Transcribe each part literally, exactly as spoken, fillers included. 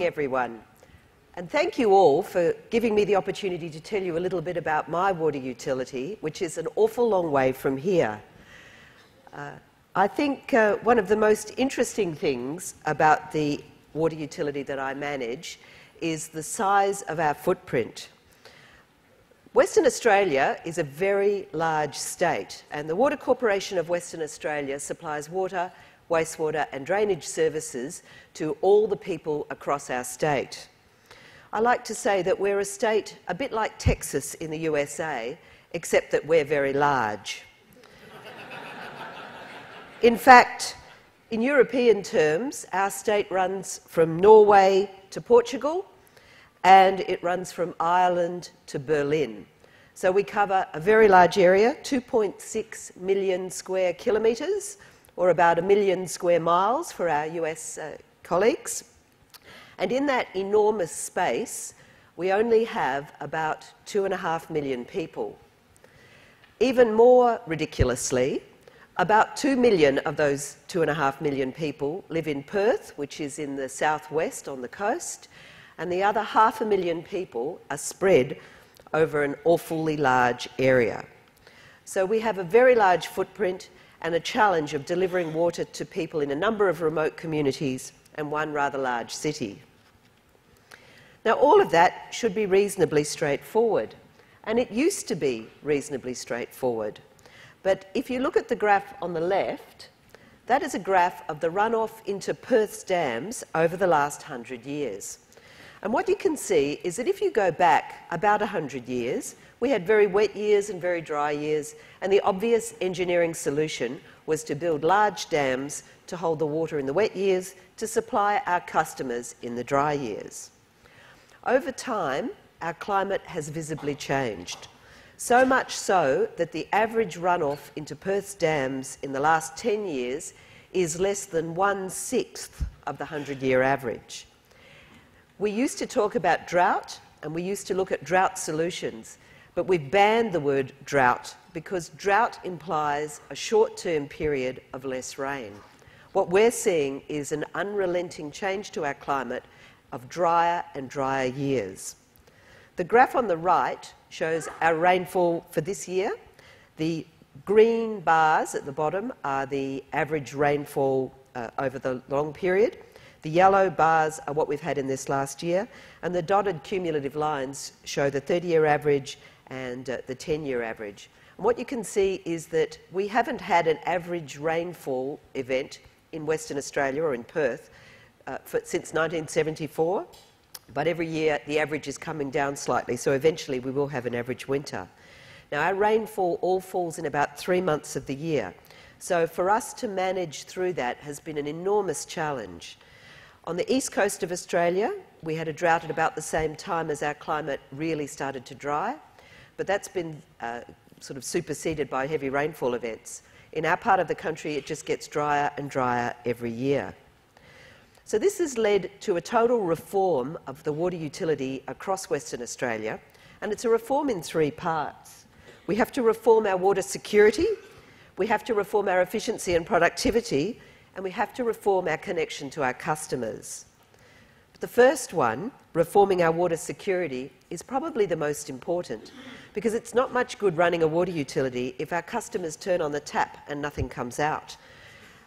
morning, everyone, and thank you all for giving me the opportunity to tell you a little bit about my water utility, which is an awful long way from here. Uh, I think uh, one of the most interesting things about the water utility that I manage is the size of our footprint. Western Australia is a very large state, and the Water Corporation of Western Australia supplies water, wastewater and drainage services to all the people across our state. I like to say that we're a state a bit like Texas in the U S A, except that we're very large. In fact, in European terms, our state runs from Norway to Portugal, and it runs from Ireland to Berlin. So we cover a very large area, two point six million square kilometres, or about a million square miles for our U S uh, colleagues. And in that enormous space, we only have about two and a half million people. Even more ridiculously, about two million of those two and a half million people live in Perth, which is in the southwest on the coast, and the other half a million people are spread over an awfully large area. So we have a very large footprint and a challenge of delivering water to people in a number of remote communities and one rather large city. Now, all of that should be reasonably straightforward, and it used to be reasonably straightforward. But if you look at the graph on the left, that is a graph of the runoff into Perth's dams over the last hundred years. And what you can see is that if you go back about one hundred years, we had very wet years and very dry years, and the obvious engineering solution was to build large dams to hold the water in the wet years to supply our customers in the dry years. Over time, our climate has visibly changed, so much so that the average runoff into Perth's dams in the last ten years is less than one-sixth of the hundred-year average. We used to talk about drought, and we used to look at drought solutions, but we've banned the word drought because drought implies a short-term period of less rain. What we're seeing is an unrelenting change to our climate of drier and drier years. The graph on the right shows our rainfall for this year. The green bars at the bottom are the average rainfall uh, over the long period. The yellow bars are what we've had in this last year, and the dotted cumulative lines show the thirty-year average and uh, the ten-year average. And what you can see is that we haven't had an average rainfall event in Western Australia or in Perth uh, for, since nineteen seventy-four, but every year the average is coming down slightly, so eventually we will have an average winter. Now, our rainfall all falls in about three months of the year, so for us to manage through that has been an enormous challenge. On the east coast of Australia, we had a drought at about the same time as our climate really started to dry, but that's been uh, sort of superseded by heavy rainfall events. In our part of the country, it just gets drier and drier every year. So this has led to a total reform of the water utility across Western Australia, and it's a reform in three parts. We have to reform our water security, we have to reform our efficiency and productivity, and we have to reform our connection to our customers. But the first one, reforming our water security, is probably the most important, because it's not much good running a water utility if our customers turn on the tap and nothing comes out.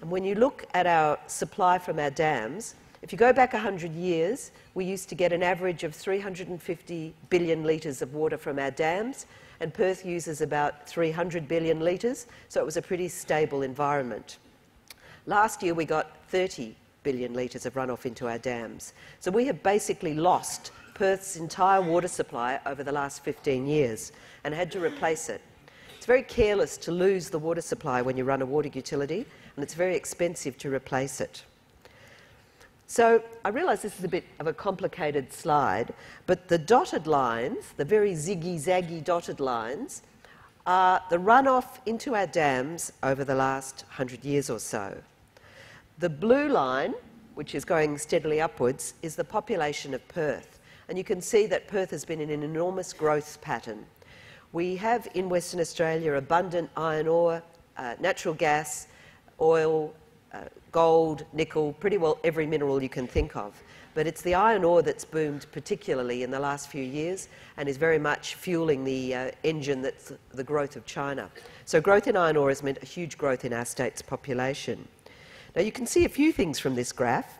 And when you look at our supply from our dams, if you go back one hundred years, we used to get an average of three hundred fifty billion litres of water from our dams, and Perth uses about three hundred billion litres, so it was a pretty stable environment. Last year we got thirty billion litres of runoff into our dams. So we have basically lost Perth's entire water supply over the last fifteen years and had to replace it. It's very careless to lose the water supply when you run a water utility, and it's very expensive to replace it. So I realise this is a bit of a complicated slide, but the dotted lines, the very ziggy-zaggy dotted lines, are the runoff into our dams over the last hundred years or so. The blue line, which is going steadily upwards, is the population of Perth, and you can see that Perth has been in an enormous growth pattern. We have in Western Australia abundant iron ore, uh, natural gas, oil, uh, gold, nickel, pretty well every mineral you can think of. But it's the iron ore that's boomed particularly in the last few years and is very much fueling the uh, engine that's the growth of China. So growth in iron ore has meant a huge growth in our state's population. Now you can see a few things from this graph.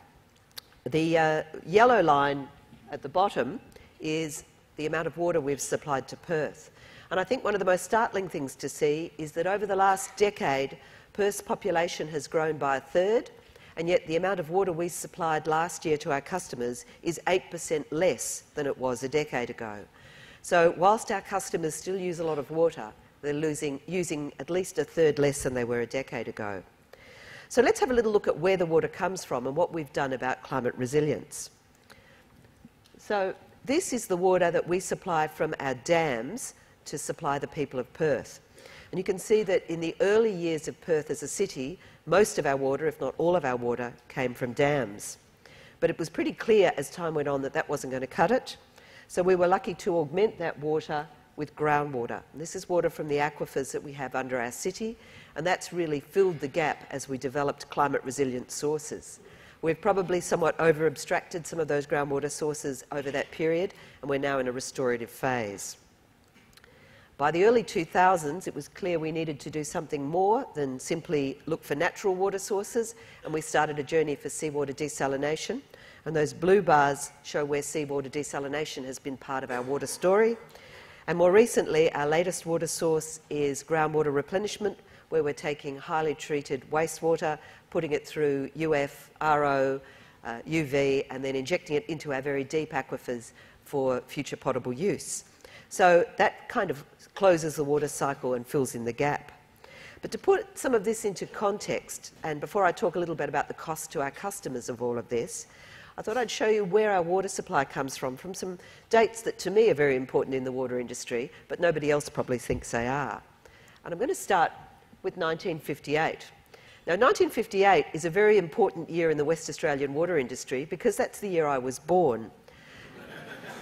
The uh, yellow line at the bottom is the amount of water we've supplied to Perth. And I think one of the most startling things to see is that over the last decade, Perth's population has grown by a third, and yet the amount of water we supplied last year to our customers is eight percent less than it was a decade ago. So whilst our customers still use a lot of water, they're losing, using at least a third less than they were a decade ago. So let's have a little look at where the water comes from and what we've done about climate resilience. So this is the water that we supply from our dams to supply the people of Perth. And you can see that in the early years of Perth as a city, most of our water, if not all of our water, came from dams. But it was pretty clear as time went on that that wasn't going to cut it. So we were lucky to augment that water with groundwater. And this is water from the aquifers that we have under our city, and that's really filled the gap as we developed climate-resilient sources. We've probably somewhat over-abstracted some of those groundwater sources over that period, and we're now in a restorative phase. By the early two thousands, it was clear we needed to do something more than simply look for natural water sources, and we started a journey for seawater desalination. And those blue bars show where seawater desalination has been part of our water story. And more recently, our latest water source is groundwater replenishment, where we're taking highly treated wastewater, putting it through U F, R O, uh, U V, and then injecting it into our very deep aquifers for future potable use. So that kind of closes the water cycle and fills in the gap. But to put some of this into context, and before I talk a little bit about the cost to our customers of all of this, I thought I'd show you where our water supply comes from, from some dates that to me are very important in the water industry, but nobody else probably thinks they are. And I'm going to start with nineteen fifty-eight. Now, nineteen fifty-eight is a very important year in the West Australian water industry because that's the year I was born.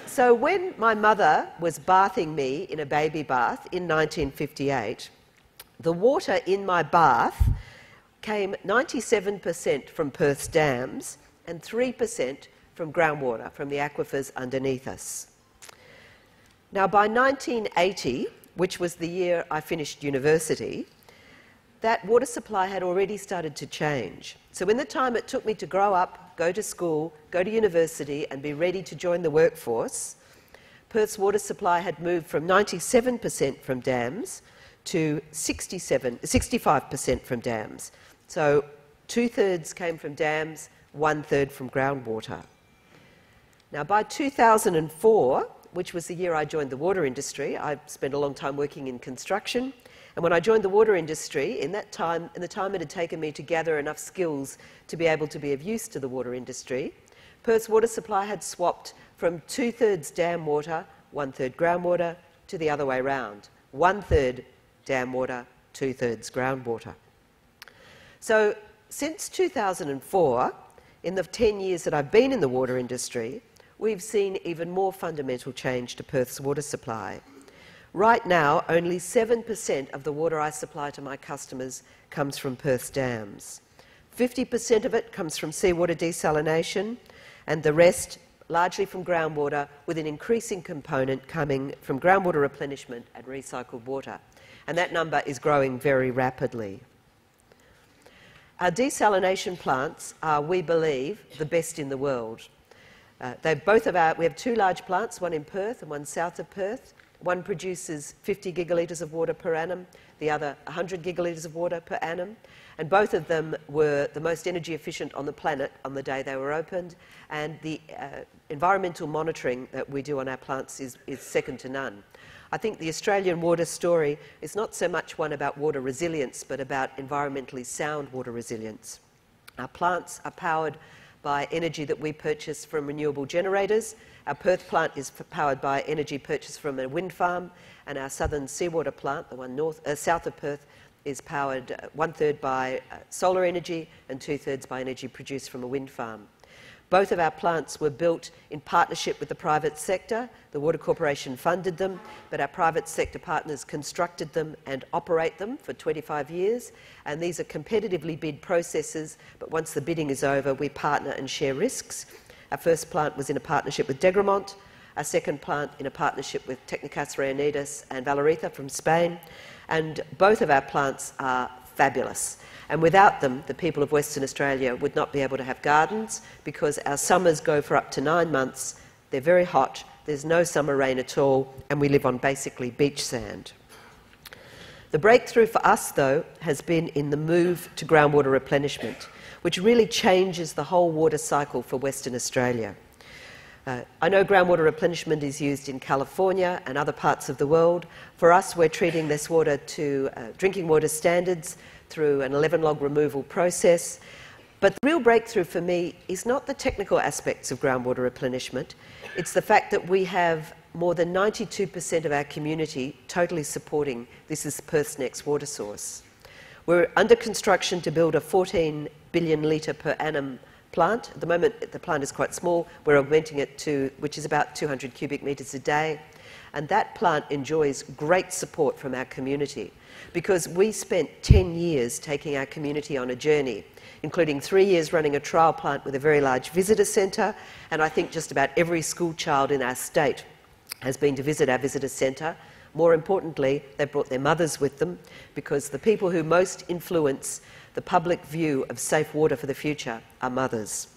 So when my mother was bathing me in a baby bath in nineteen fifty-eight, the water in my bath came ninety-seven percent from Perth's dams and three percent from groundwater, from the aquifers underneath us. Now, by nineteen eighty, which was the year I finished university, that water supply had already started to change. So in the time it took me to grow up, go to school, go to university and be ready to join the workforce, Perth's water supply had moved from ninety-seven percent from dams to sixty-five percent from dams. So two-thirds came from dams, one-third from groundwater. Now by two thousand four, which was the year I joined the water industry, I spent a long time working in construction. And when I joined the water industry, in that time, in the time it had taken me to gather enough skills to be able to be of use to the water industry, Perth's water supply had swapped from two-thirds dam water, one-third groundwater, to the other way round. One-third dam water, two-thirds groundwater. So since two thousand four, in the ten years that I've been in the water industry, we've seen even more fundamental change to Perth's water supply. Right now, only seven percent of the water I supply to my customers comes from Perth's dams. fifty percent of it comes from seawater desalination, and the rest largely from groundwater, with an increasing component coming from groundwater replenishment and recycled water. And that number is growing very rapidly. Our desalination plants are, we believe, the best in the world. Uh, they both of our, we have two large plants, one in Perth and one south of Perth. One produces fifty gigalitres of water per annum, the other one hundred gigalitres of water per annum, and both of them were the most energy efficient on the planet on the day they were opened, and the uh, environmental monitoring that we do on our plants is, is second to none. I think the Australian water story is not so much one about water resilience, but about environmentally sound water resilience. Our plants are powered by energy that we purchase from renewable generators. Our Perth plant is powered by energy purchased from a wind farm, and our southern seawater plant, the one north, uh, south of Perth, is powered uh, one-third by uh, solar energy and two-thirds by energy produced from a wind farm. Both of our plants were built in partnership with the private sector. The Water Corporation funded them, but our private sector partners constructed them and operate them for twenty-five years. And these are competitively bid processes, but once the bidding is over, we partner and share risks. Our first plant was in a partnership with Degremont, our second plant in a partnership with Tecnicas Reunidas and Valoriza from Spain, and both of our plants are fabulous. And without them, the people of Western Australia would not be able to have gardens, because our summers go for up to nine months, they're very hot, there's no summer rain at all, and we live on basically beach sand. The breakthrough for us, though, has been in the move to groundwater replenishment, which really changes the whole water cycle for Western Australia. Uh, I know groundwater replenishment is used in California and other parts of the world. For us, we're treating this water to uh, drinking water standards through an eleven log removal process. But the real breakthrough for me is not the technical aspects of groundwater replenishment. It's the fact that we have more than ninety-two percent of our community totally supporting This Is Perth's Next Water Source. We're under construction to build a fourteen billion litre per annum plant. At the moment, the plant is quite small. We're augmenting it to, which is about two hundred cubic metres a day. And that plant enjoys great support from our community, because we spent ten years taking our community on a journey, including three years running a trial plant with a very large visitor centre. And I think just about every school child in our state has been to visit our visitor centre. More importantly, they've brought their mothers with them, because the people who most influence the public view of safe water for the future are mothers.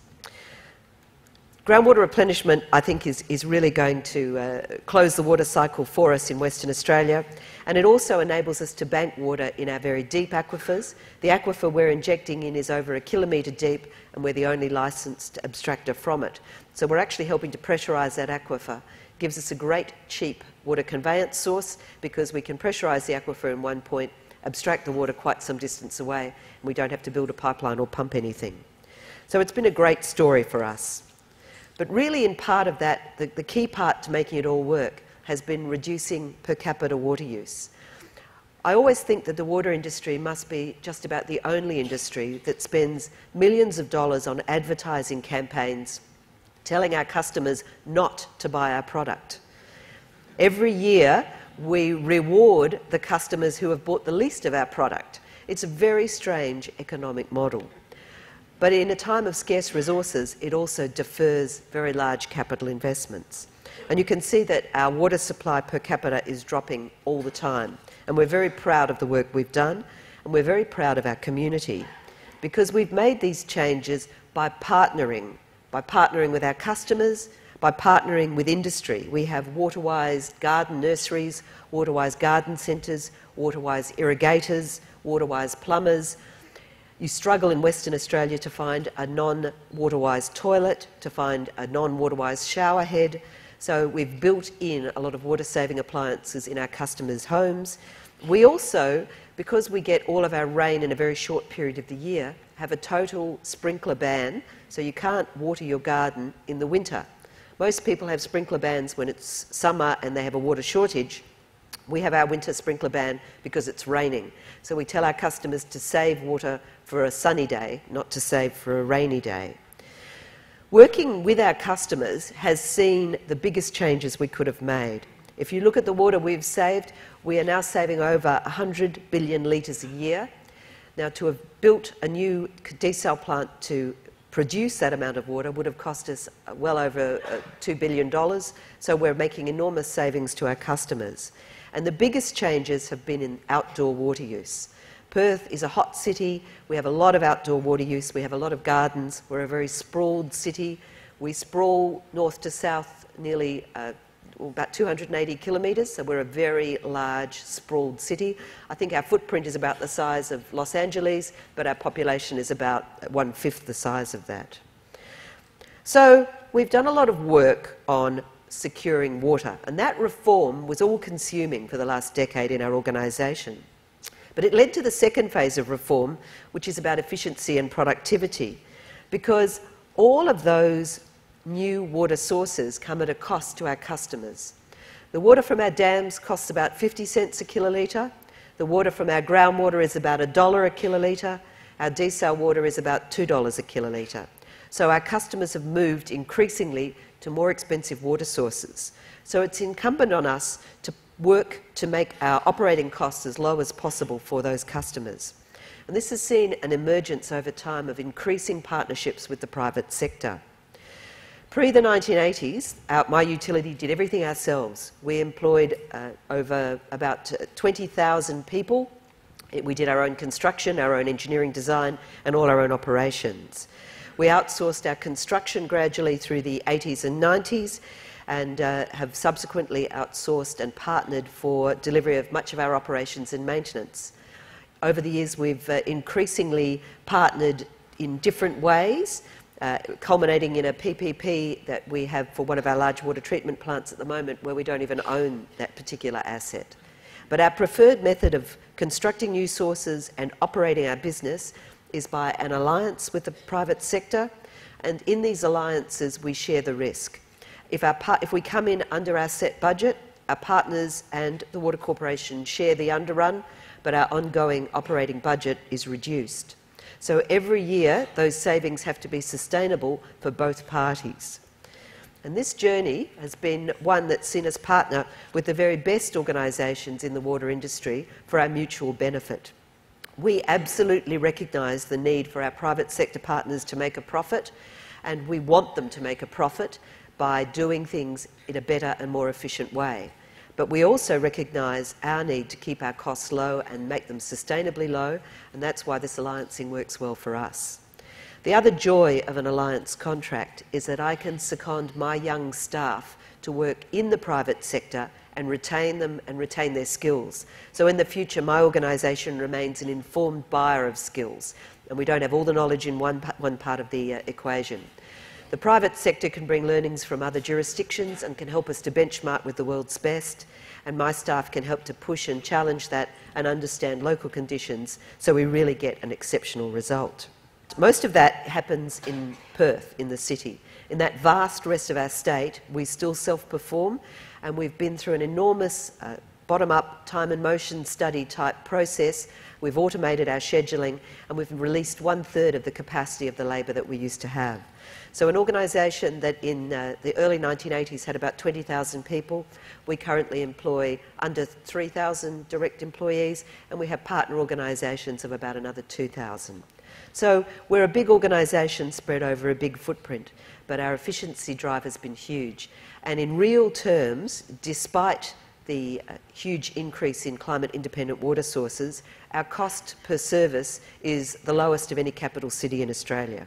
Groundwater replenishment, I think, is, is really going to uh, close the water cycle for us in Western Australia, and it also enables us to bank water in our very deep aquifers. The aquifer we're injecting in is over a kilometre deep, and we're the only licensed abstractor from it. So we're actually helping to pressurise that aquifer. It gives us a great cheap water conveyance source, because we can pressurise the aquifer in one point, abstract the water quite some distance away, and we don't have to build a pipeline or pump anything. So it's been a great story for us. But really, in part of that, the, the key part to making it all work has been reducing per capita water use. I always think that the water industry must be just about the only industry that spends millions of dollars on advertising campaigns telling our customers not to buy our product. Every year, we reward the customers who have bought the least of our product. It's a very strange economic model. But in a time of scarce resources, it also defers very large capital investments. And you can see that our water supply per capita is dropping all the time. And we're very proud of the work we've done, and we're very proud of our community, because we've made these changes by partnering, by partnering with our customers, by partnering with industry. We have water-wise garden nurseries, water-wise garden centres, water-wise irrigators, water-wise plumbers. You struggle in Western Australia to find a non-water-wise toilet, to find a non-water-wise shower head. So we've built in a lot of water-saving appliances in our customers' homes. We also, because we get all of our rain in a very short period of the year, have a total sprinkler ban, so you can't water your garden in the winter. Most people have sprinkler bans when it's summer and they have a water shortage. We have our winter sprinkler ban because it's raining. So we tell our customers to save water for a sunny day, not to save for a rainy day. Working with our customers has seen the biggest changes we could have made. If you look at the water we've saved, we are now saving over one hundred billion litres a year. Now, to have built a new desal plant to produce that amount of water would have cost us well over two billion dollars, so we're making enormous savings to our customers. And the biggest changes have been in outdoor water use. Perth is a hot city, we have a lot of outdoor water use, we have a lot of gardens, we're a very sprawled city. We sprawl north to south nearly uh, about two hundred eighty kilometres, so we're a very large, sprawled city. I think our footprint is about the size of Los Angeles, but our population is about one-fifth the size of that. So we've done a lot of work on securing water, and that reform was all-consuming for the last decade in our organisation. But it led to the second phase of reform, which is about efficiency and productivity, because all of those new water sources come at a cost to our customers. The water from our dams costs about fifty cents a kilolitre. The water from our groundwater is about a dollar a kilolitre. Our desal water is about two dollars a kilolitre. So our customers have moved increasingly to more expensive water sources. So it's incumbent on us to work to make our operating costs as low as possible for those customers. And this has seen an emergence over time of increasing partnerships with the private sector. Pre the nineteen eighties, our, my utility did everything ourselves. We employed uh, over about twenty thousand people. It, we did our own construction, our own engineering design, and all our own operations. We outsourced our construction gradually through the eighties and nineties, and uh, have subsequently outsourced and partnered for delivery of much of our operations and maintenance. Over the years, we've uh, increasingly partnered in different ways, Uh, culminating in a P P P that we have for one of our large water treatment plants at the moment, where we don't even own that particular asset. But our preferred method of constructing new sources and operating our business is by an alliance with the private sector, and in these alliances we share the risk. If, our par if we come in under our set budget, our partners and the Water Corporation share the underrun, but our ongoing operating budget is reduced. So every year, those savings have to be sustainable for both parties. And this journey has been one that's seen us partner with the very best organisations in the water industry for our mutual benefit. We absolutely recognise the need for our private sector partners to make a profit, and we want them to make a profit by doing things in a better and more efficient way. But we also recognise our need to keep our costs low and make them sustainably low, and that's why this alliancing works well for us. The other joy of an alliance contract is that I can second my young staff to work in the private sector and retain them and retain their skills. So in the future, my organisation remains an informed buyer of skills, and we don't have all the knowledge in one, one part of the uh, equation. The private sector can bring learnings from other jurisdictions and can help us to benchmark with the world's best, and my staff can help to push and challenge that and understand local conditions so we really get an exceptional result. Most of that happens in Perth, in the city. In that vast rest of our state, we still self-perform, and we've been through an enormous uh, bottom-up time and motion study type process. We've automated our scheduling, and we've released one-third of the capacity of the labour that we used to have. So an organisation that in uh, the early nineteen eighties had about twenty thousand people, we currently employ under three thousand direct employees, and we have partner organisations of about another two thousand. So we're a big organisation spread over a big footprint, but our efficiency drive has been huge. And in real terms, despite the uh, huge increase in climate-independent water sources, our cost per service is the lowest of any capital city in Australia.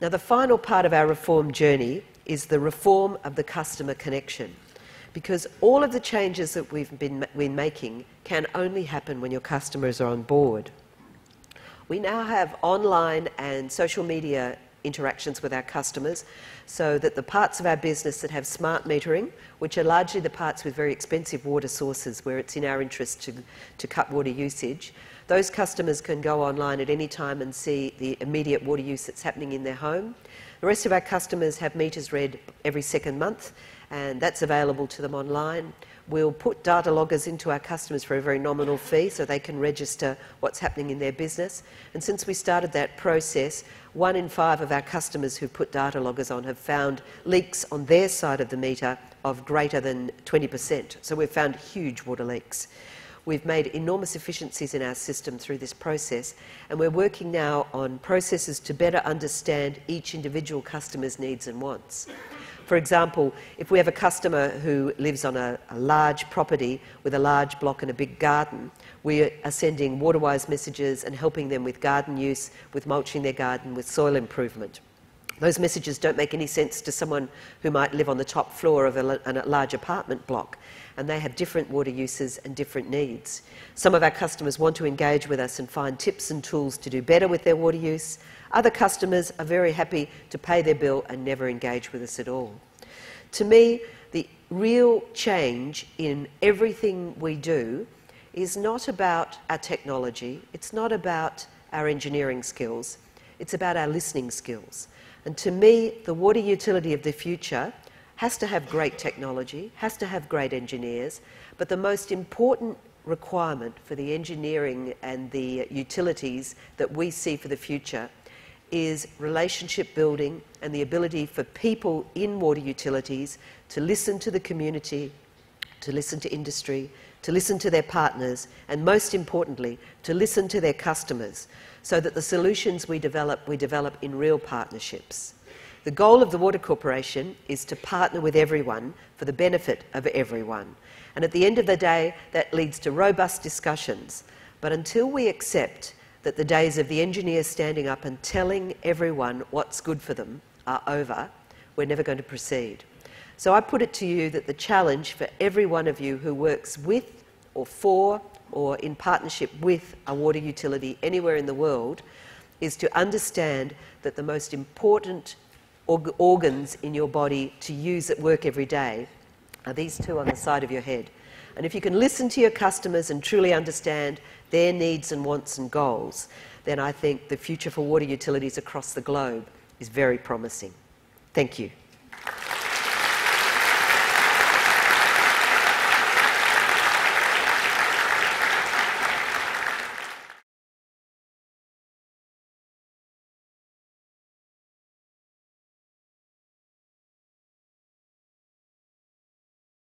Now, the final part of our reform journey is the reform of the customer connection, because all of the changes that we've been, been making can only happen when your customers are on board. We now have online and social media interactions with our customers, so that the parts of our business that have smart metering, which are largely the parts with very expensive water sources where it's in our interest to, to cut water usage, those customers can go online at any time and see the immediate water use that's happening in their home. The rest of our customers have meters read every second month, and that's available to them online. We'll put data loggers into our customers for a very nominal fee so they can register what's happening in their business. And since we started that process, one in five of our customers who put data loggers on have found leaks on their side of the meter of greater than twenty percent. So we've found huge water leaks. We've made enormous efficiencies in our system through this process, and we're working now on processes to better understand each individual customer's needs and wants. For example, if we have a customer who lives on a, a large property with a large block and a big garden, we are sending water-wise messages and helping them with garden use, with mulching their garden, with soil improvement. Those messages don't make any sense to someone who might live on the top floor of a, a large apartment block, and they have different water uses and different needs. Some of our customers want to engage with us and find tips and tools to do better with their water use. Other customers are very happy to pay their bill and never engage with us at all. To me, the real change in everything we do is not about our technology, it's not about our engineering skills, it's about our listening skills. And to me, the water utility of the future has to have great technology, has to have great engineers, but the most important requirement for the engineering and the utilities that we see for the future is relationship building and the ability for people in water utilities to listen to the community, to listen to industry, to listen to their partners, and most importantly, to listen to their customers, so that the solutions we develop, we develop in real partnerships. The goal of the Water Corporation is to partner with everyone for the benefit of everyone. And at the end of the day, that leads to robust discussions. But until we accept that the days of the engineers standing up and telling everyone what's good for them are over, we're never going to proceed. So I put it to you that the challenge for every one of you who works with or for or in partnership with a water utility anywhere in the world is to understand that the most important org organs in your body to use at work every day are these two on the side of your head. And if you can listen to your customers and truly understand their needs and wants and goals, then I think the future for water utilities across the globe is very promising. Thank you.